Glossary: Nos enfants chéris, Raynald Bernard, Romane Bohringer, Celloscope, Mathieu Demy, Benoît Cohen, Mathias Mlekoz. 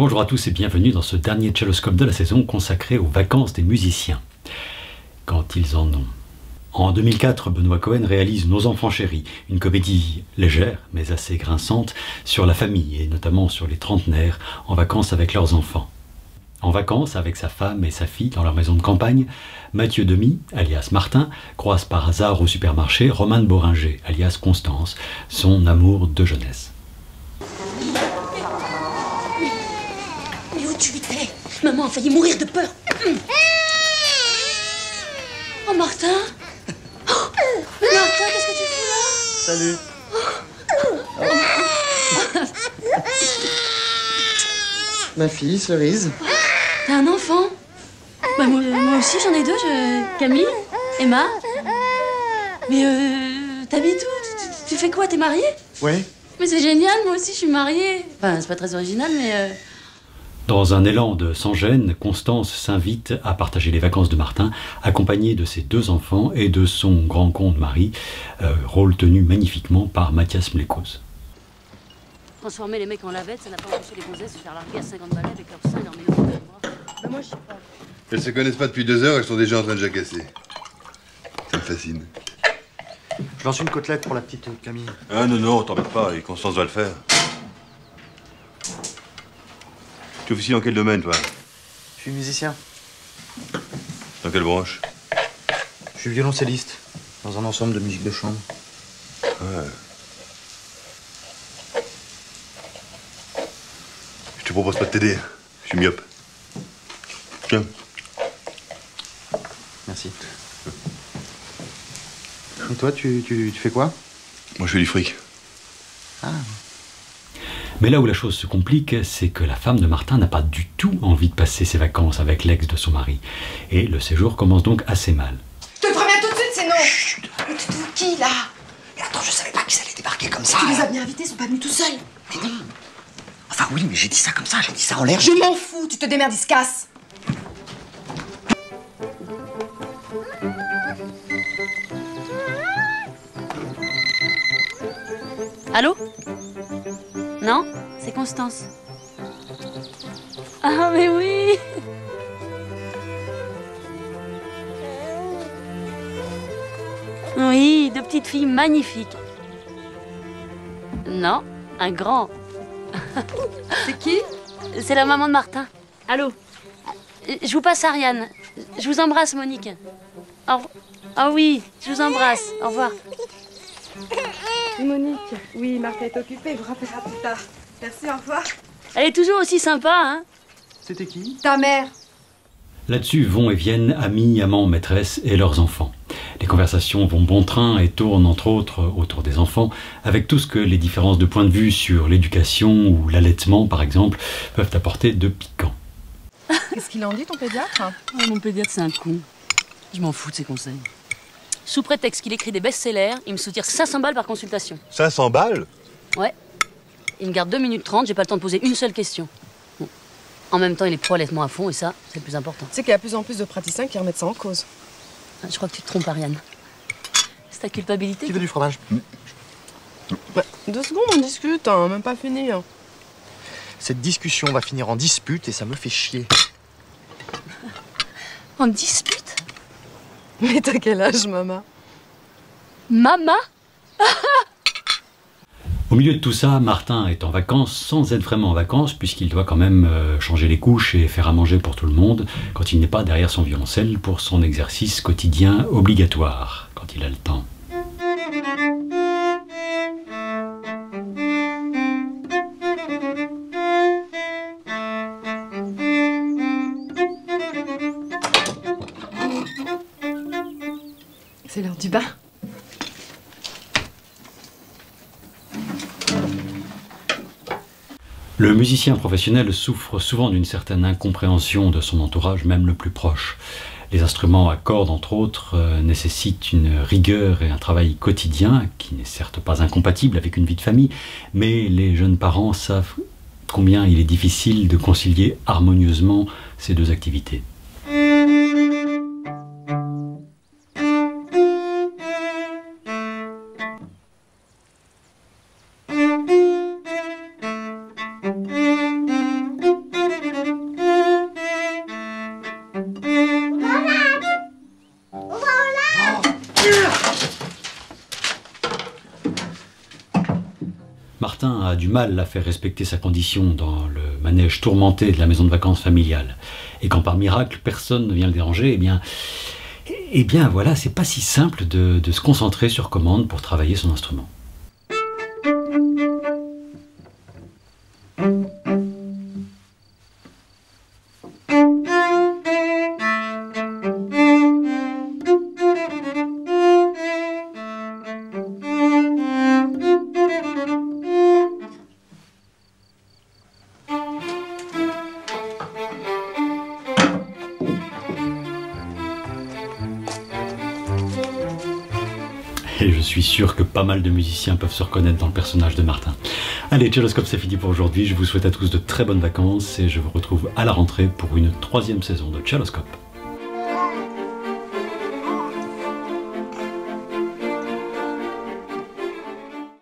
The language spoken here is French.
Bonjour à tous et bienvenue dans ce dernier Celloscope de la saison consacré aux vacances des musiciens, quand ils en ont. En 2004, Benoît Cohen réalise Nos enfants chéris, une comédie légère mais assez grinçante sur la famille et notamment sur les trentenaires en vacances avec leurs enfants. En vacances avec sa femme et sa fille dans leur maison de campagne, Mathieu Demy, alias Martin, croise par hasard au supermarché Romane Bohringer, alias Constance, son amour de jeunesse. Mais où tu étais? Maman a failli mourir de peur. Oh Martin, qu'est-ce que tu fais là? Salut. Oh. Ma fille, Cerise. T'as un enfant? Bah, moi aussi j'en ai deux, Camille, Emma. Mais t'habites où? Tu fais quoi? T'es mariée? Oui. Mais c'est génial, moi aussi je suis mariée. Enfin, c'est pas très original, mais... Dans un élan de sans-gêne, Constance s'invite à partager les vacances de Martin, accompagnée de ses deux enfants et de son grand con de mari, rôle tenu magnifiquement par Mathias Mlekoz. Transformer les mecs en lavettes, ça n'a pas empêché les gonzesses de se faire larguer à 50 balais avec leur sein et leur maillot de bras. Bah moi je sais pas. Elles se connaissent pas depuis 2 heures et elles sont déjà en train de jacasser. Ça me fascine. Je lance une côtelette pour la petite Camille. Ah non, t'embête pas, et Constance doit le faire. Tu officies dans quel domaine, toi? Je suis musicien. Dans quelle branche? Je suis violoncelliste, dans un ensemble de musique de chambre. Ouais. Je te propose pas de t'aider, je suis myope. Tiens. Merci. Et toi, tu fais quoi? Moi, je fais du fric. Ah. Mais là où la chose se complique, c'est que la femme de Martin n'a pas du tout envie de passer ses vacances avec l'ex de son mari. Et le séjour commence donc assez mal. Je te préviens tout de suite, c'est non. Chut. Mais tu te fous de qui, là? Mais attends, je savais pas qu'ils allaient débarquer comme ça. Tu les as bien invités, ils sont pas venus tout seuls. Mais non. Enfin oui, mais j'ai dit ça comme ça, j'ai dit ça en l'air. Je m'en fous, tu te démerdes, il se casse. Allô? Non? C'est Constance. Ah mais oui! Oui, deux petites filles magnifiques. Non, un grand. C'est qui? C'est la maman de Martin. Allô? Je vous passe Ariane. Je vous embrasse, Monique. Ah oui, je vous embrasse. Au revoir. Monique, oui, Martin est occupée. Vous rappellera plus tard. Merci, au revoir. Elle est toujours aussi sympa, hein? C'était qui? Ta mère. Là-dessus vont et viennent amis, amants, maîtresses et leurs enfants. Les conversations vont bon train et tournent entre autres autour des enfants, avec tout ce que les différences de point de vue sur l'éducation ou l'allaitement par exemple peuvent apporter de piquant. Qu'est-ce qu'il en dit ton pédiatre? Oh, mon pédiatre c'est un con. Je m'en fous de ses conseils. Sous prétexte qu'il écrit des best-sellers, il me soutire 500 balles par consultation. 500 balles? Ouais. Il me garde 2 minutes 30, j'ai pas le temps de poser une seule question. Bon. En même temps, il est pro-allaitement à fond et ça, c'est le plus important. Tu sais qu'il y a de plus en plus de praticiens qui remettent ça en cause. Je crois que tu te trompes, Ariane. C'est ta culpabilité. Qui veut du fromage? Bah, 2 secondes, on discute, hein, même pas fini. Hein. Cette discussion va finir en dispute et ça me fait chier. En dispute? Mais t'as quel âge, maman? Maman? Au milieu de tout ça, Martin est en vacances sans être vraiment en vacances puisqu'il doit quand même changer les couches et faire à manger pour tout le monde quand il n'est pas derrière son violoncelle pour son exercice quotidien obligatoire, quand il a le temps. C'est l'heure du bain. Le musicien professionnel souffre souvent d'une certaine incompréhension de son entourage, même le plus proche. Les instruments à cordes, entre autres, nécessitent une rigueur et un travail quotidien, qui n'est certes pas incompatible avec une vie de famille, mais les jeunes parents savent combien il est difficile de concilier harmonieusement ces deux activités. a du mal à faire respecter sa condition dans le manège tourmenté de la maison de vacances familiale, et quand par miracle personne ne vient le déranger, eh bien voilà, c'est pas si simple de se concentrer sur commande pour travailler son instrument. Et je suis sûr que pas mal de musiciens peuvent se reconnaître dans le personnage de Martin. Allez, Celloscope, c'est fini pour aujourd'hui. Je vous souhaite à tous de très bonnes vacances et je vous retrouve à la rentrée pour une 3e saison de Celloscope.